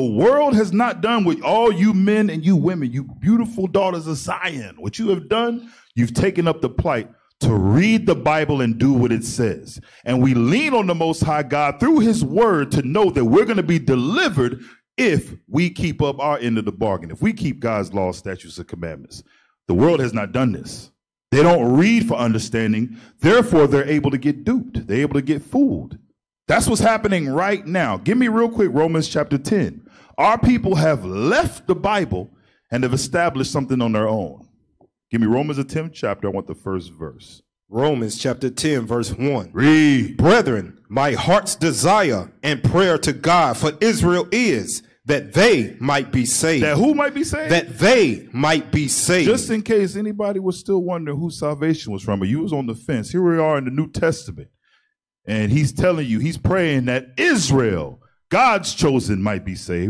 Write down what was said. The world has not done what all you men and you women, you beautiful daughters of Zion, what you have done, you've taken up the plight to read the Bible and do what it says. And we lean on the Most High God through his word to know that we're going to be delivered if we keep up our end of the bargain, if we keep God's law, statutes, and commandments. The world has not done this. They don't read for understanding. Therefore, they're able to get duped. They're able to get fooled. That's what's happening right now. Give me real quick Romans chapter 10. Our people have left the Bible and have established something on their own. Give me Romans the 10th chapter. I want the first verse. Romans chapter 10, verse 1. Read. Brethren, my heart's desire and prayer to God for Israel is that they might be saved. That who might be saved? That they might be saved. Just in case anybody was still wondering who salvation was from, or you was on the fence, here we are in the New Testament, and he's telling you, he's praying that Israel, God's chosen, might be saved.